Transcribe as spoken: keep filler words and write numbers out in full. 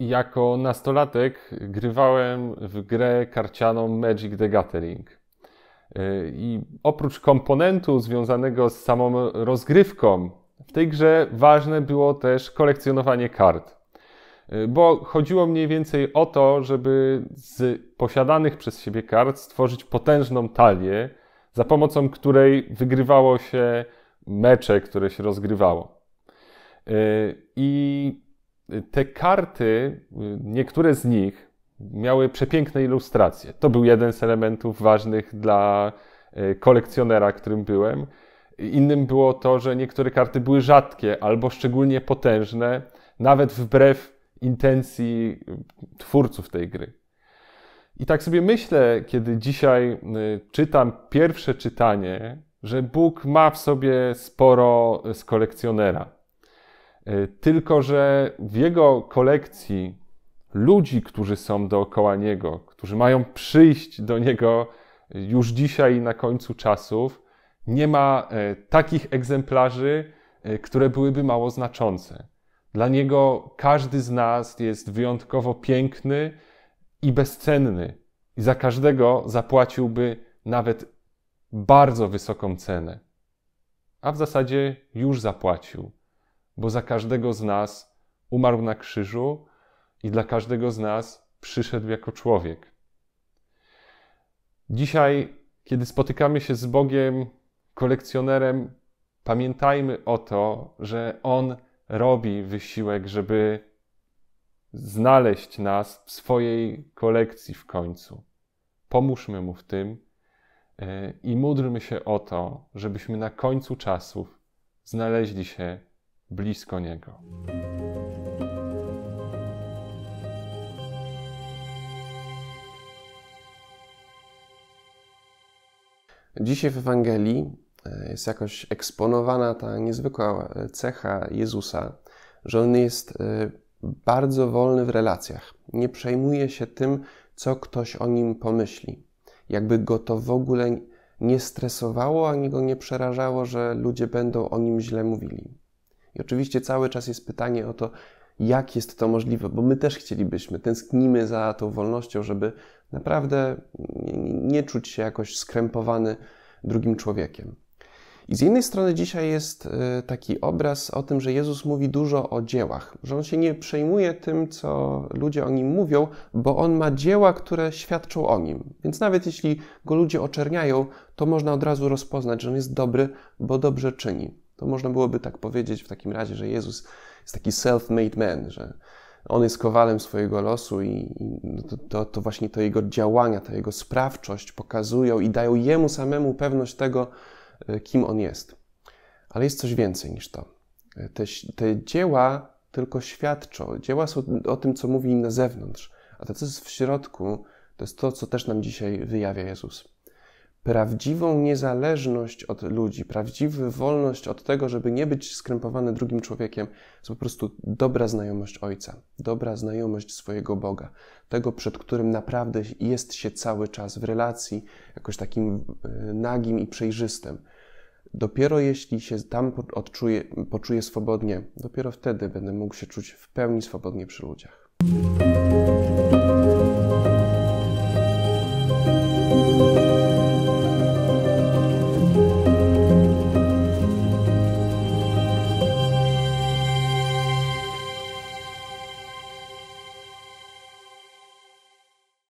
Jako nastolatek grywałem w grę karcianą Magic the Gathering. I oprócz komponentu związanego z samą rozgrywką, w tej grze ważne było też kolekcjonowanie kart. Bo chodziło mniej więcej o to, żeby z posiadanych przez siebie kart stworzyć potężną talię, za pomocą której wygrywało się mecze, które się rozgrywało. I te karty, niektóre z nich, miały przepiękne ilustracje. To był jeden z elementów ważnych dla kolekcjonera, którym byłem. Innym było to, że niektóre karty były rzadkie albo szczególnie potężne, nawet wbrew intencji twórców tej gry. I tak sobie myślę, kiedy dzisiaj czytam pierwsze czytanie, że Bóg ma w sobie sporo z kolekcjonera. Tylko że w jego kolekcji ludzi, którzy są dookoła niego, którzy mają przyjść do niego już dzisiaj na końcu czasów, nie ma takich egzemplarzy, które byłyby mało znaczące. Dla niego każdy z nas jest wyjątkowo piękny i bezcenny. I za każdego zapłaciłby nawet bardzo wysoką cenę. A w zasadzie już zapłacił. Bo za każdego z nas umarł na krzyżu i dla każdego z nas przyszedł jako człowiek. Dzisiaj, kiedy spotykamy się z Bogiem, kolekcjonerem, pamiętajmy o to, że On robi wysiłek, żeby znaleźć nas w swojej kolekcji w końcu. Pomóżmy Mu w tym i módlmy się o to, żebyśmy na końcu czasów znaleźli się blisko Niego. Dzisiaj w Ewangelii jest jakoś eksponowana ta niezwykła cecha Jezusa, że On jest bardzo wolny w relacjach. Nie przejmuje się tym, co ktoś o Nim pomyśli. Jakby Go to w ogóle nie stresowało, ani Go nie przerażało, że ludzie będą o Nim źle mówili. I oczywiście cały czas jest pytanie o to, jak jest to możliwe, bo my też chcielibyśmy, tęsknimy za tą wolnością, żeby naprawdę nie czuć się jakoś skrępowany drugim człowiekiem. I z jednej strony dzisiaj jest taki obraz o tym, że Jezus mówi dużo o dziełach, że On się nie przejmuje tym, co ludzie o Nim mówią, bo On ma dzieła, które świadczą o Nim. Więc nawet jeśli Go ludzie oczerniają, to można od razu rozpoznać, że On jest dobry, bo dobrze czyni. To można byłoby tak powiedzieć w takim razie, że Jezus jest taki self-made man, że On jest kowalem swojego losu i to, to, to właśnie to Jego działania, ta Jego sprawczość pokazują i dają Jemu samemu pewność tego, kim On jest. Ale jest coś więcej niż to. Te, te dzieła tylko świadczą. Dzieła są o tym, co mówi na zewnątrz. A to, co jest w środku, to jest to, co też nam dzisiaj wyjawia Jezus. Prawdziwą niezależność od ludzi, prawdziwą wolność od tego, żeby nie być skrępowany drugim człowiekiem, jest po prostu dobra znajomość Ojca, dobra znajomość swojego Boga, tego, przed którym naprawdę jest się cały czas w relacji, jakoś takim nagim i przejrzystym. Dopiero jeśli się tam odczuję, poczuję swobodnie, dopiero wtedy będę mógł się czuć w pełni swobodnie przy ludziach.